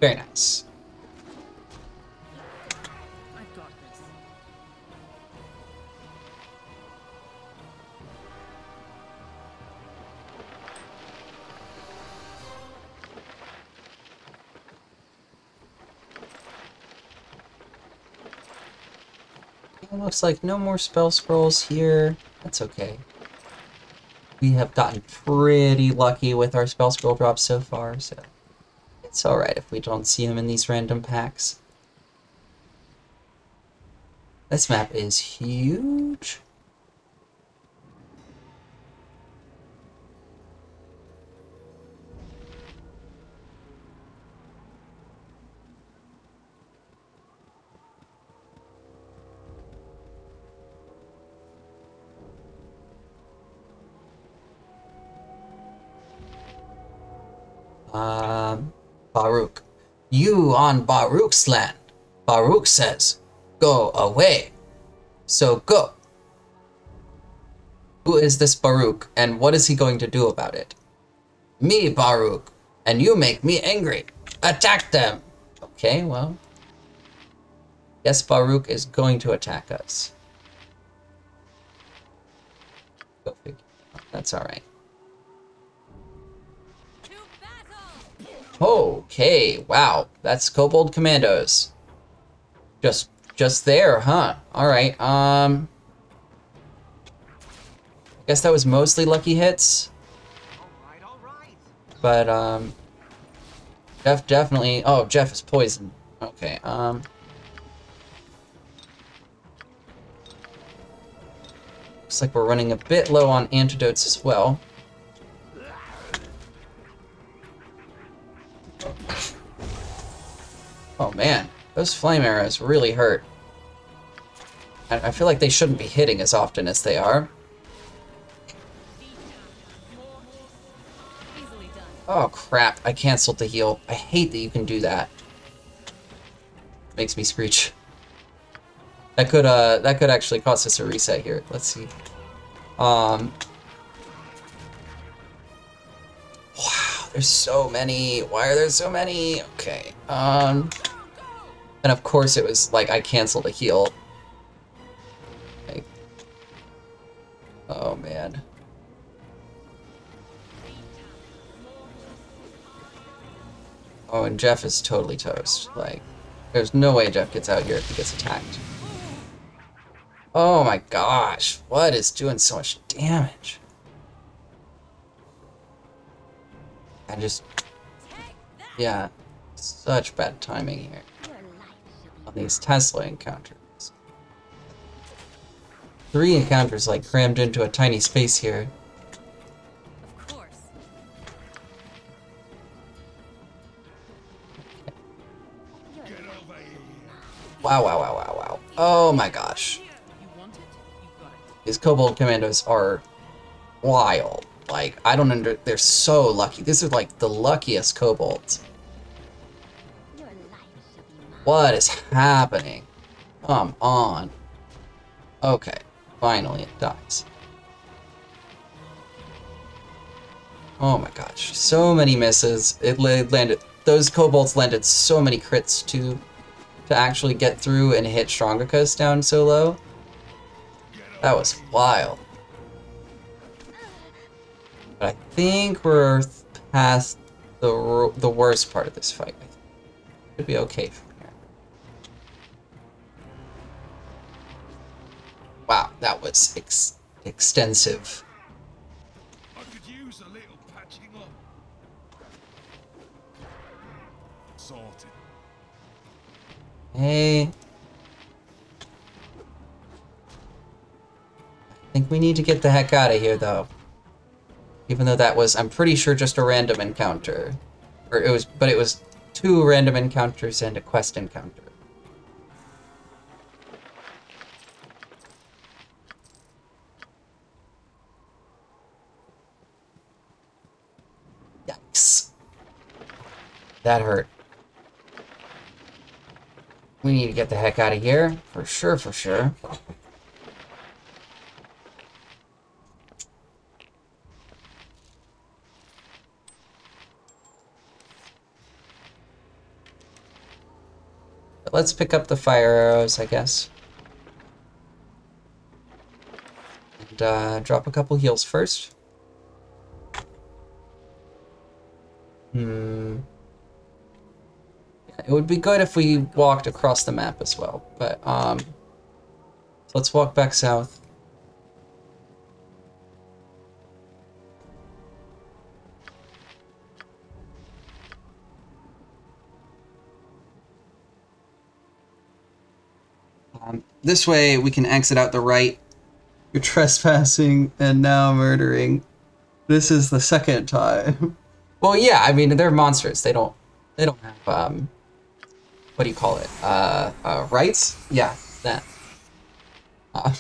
Very nice. I've got this. It looks like no more spell scrolls here. That's okay. We have gotten pretty lucky with our spell scroll drops so far, so... It's alright if we don't see them in these random packs. This map is huge. Um... Baruch. You on Baruch's land. Baruch says, go away. So go. Who is this Baruch, and what is he going to do about it? Me, Baruch. And you make me angry. Attack them. Okay, well. Yes, Baruch is going to attack us. Go figure. That's alright. Okay, wow, that's Kobold Commandos. Just, just there, huh? Alright, um... I guess that was mostly lucky hits. But, um... Jeff definitely... Oh, Jeff is poisoned. Okay, um... looks like we're running a bit low on antidotes as well. Oh man, those flame arrows really hurt. I, I feel like they shouldn't be hitting as often as they are. Oh crap, I canceled the heal. I hate that you can do that. Makes me screech. That could uh that could actually cost us a reset here. Let's see. Um Wow, there's so many. Why are there so many? Okay. Um And of course it was, like, I canceled a heal. Like, oh, man. Oh, and Jeff is totally toast. Like, there's no way Jeff gets out here if he gets attacked. Oh my gosh, what is doing so much damage? I just... Yeah, such bad timing here. These Tesla encounters. Three encounters like crammed into a tiny space here. Of course. Okay. Get over here. Wow, wow, wow, wow, wow. Oh my gosh. These Kobold Commandos are wild. Like, I don't under- they're so lucky. These are like the luckiest kobolds. What is happening? Come on. Okay, finally it dies. Oh my gosh, so many misses. It landed, those kobolds landed so many crits to, to actually get through and hit Strongicus down so low. That was wild. But I think we're past the, the worst part of this fight. Should be okay. Wow, that was ex extensive. I could use a little patching up. Sorted. Hey. I think we need to get the heck out of here, though. Even though that was, I'm pretty sure, just a random encounter. Or it was, but it was two random encounters and a quest encounter. Yikes. That hurt. We need to get the heck out of here. For sure, for sure. But let's pick up the fire arrows, I guess. And uh, drop a couple heals first. Hmm... It would be good if we walked across the map as well, but, um, let's walk back south. Um, this way we can exit out the right. You're trespassing and now murdering. This is the second time. Well, yeah, I mean, they're monsters. They don't, they don't have, um... what do you call it? Uh, uh, rights? Yeah, that. Uh.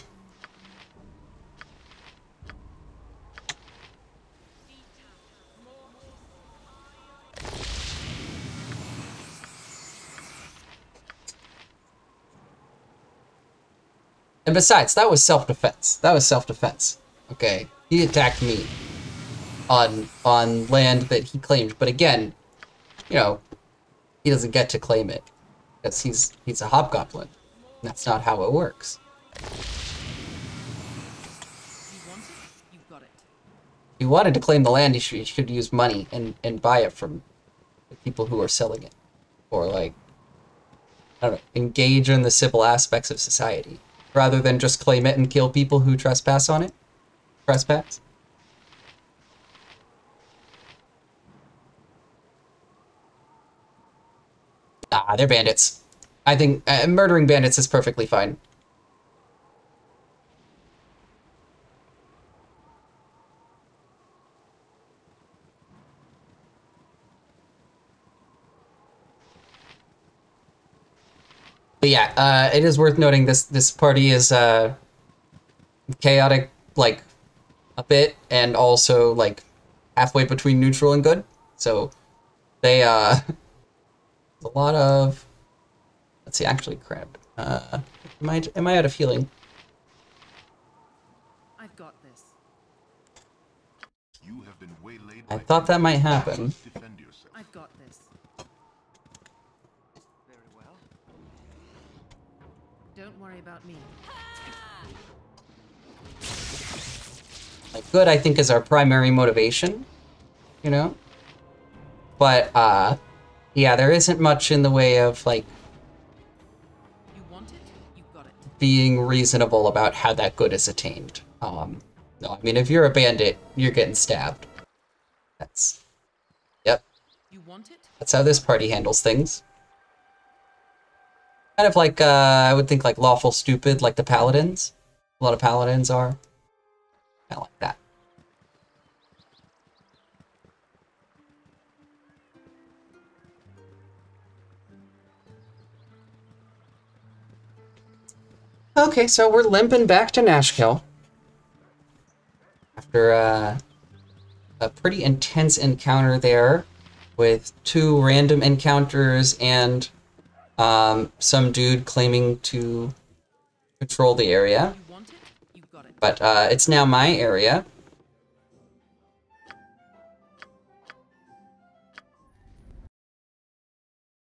And besides, that was self-defense. That was self-defense. Okay, he attacked me on on land that he claimed, but again, you know, he doesn't get to claim it. Because he's, he's a hobgoblin. That's not how it works. You want it? You got it. If he wanted to claim the land, he should, he should use money and, and buy it from the people who are selling it. Or, like, I don't know, engage in the civil aspects of society. Rather than just claim it and kill people who trespass on it. Trespass. Ah, they're bandits. I think uh, murdering bandits is perfectly fine. But yeah, uh, it is worth noting this this party is uh, chaotic, like, a bit, and also, like, halfway between neutral and good. So, they, uh... a lot of, let's see, actually crap. Uh, am I am I out of healing? I've got this. You have been waylaid. I thought that might happen. Defend yourself. I've got this. Very well. Don't worry about me. Like, good, I think, is our primary motivation, you know. But uh. Yeah, there isn't much in the way of, like, you want it, you got it. Being reasonable about how that good is attained. Um, no, I mean, if you're a bandit, you're getting stabbed. That's, yep. You want it? That's how this party handles things. Kind of like, uh, I would think, like, lawful stupid, like the paladins. A lot of paladins are. Kind of like that. Okay, so we're limping back to Nashkel after uh, a pretty intense encounter there with two random encounters and um, some dude claiming to control the area. But uh, it's now my area,